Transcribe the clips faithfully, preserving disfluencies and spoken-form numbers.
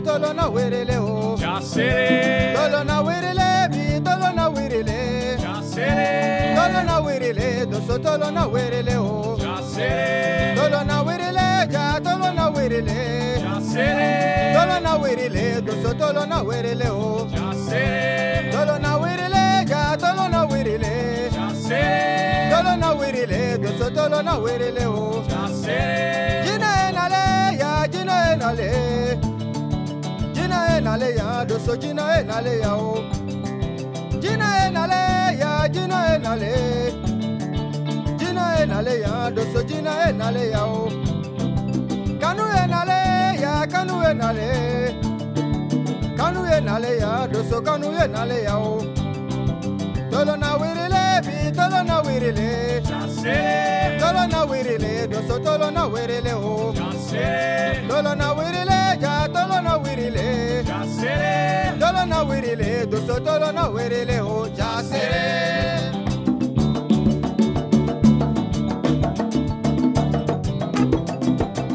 tolo na wirele o. Jasere. Tolo na wirele mi tolo na wirele. Jasere. Tolo na wirele doso tolo na wirele o. Jasere. Tolo na wirele ja tolo na wirele. Jasere. Tolo na wirele doso tolo na wirele o. Jasere. Tolo na wirele ja tolo na wirele. Jasere. Tolo na wirele doso tolo na wirele o. Jasere. Jina enale ya jina enale. Naleya doso jina e naleya o jina e naleya jina e nale jina e naleya doso jina e naleya o kanu e naleya kanu e nale kanu e naleya doso kanu e naleya o tolo na wirele bi tolo na wirele chase tolo na wirele doso tolo na wirele o chase tolo na wirele ja tolo na wirile ja sere tolo na wirile do so tolo na wirile ho ja sere tolo na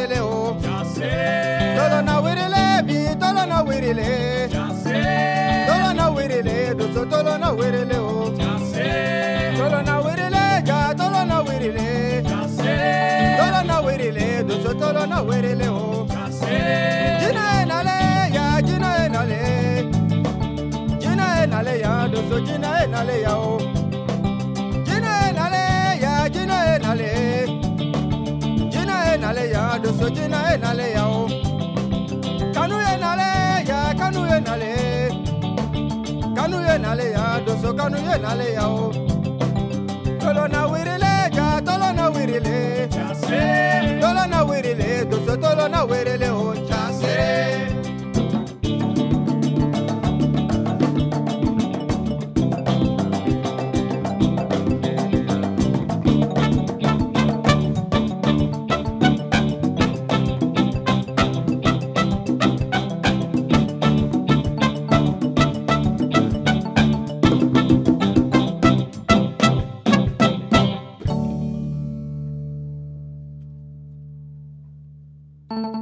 wirele o jasere tolo na wirele bi tolo na wirele jasere tolo na wirele do so tolo na wirele o jasere tolo na wirele ja tolo na wirele jasere tolo na wirele do so tolo na wirele o jasere jina enale ya jina enale jina enale ya do so jina Thank you.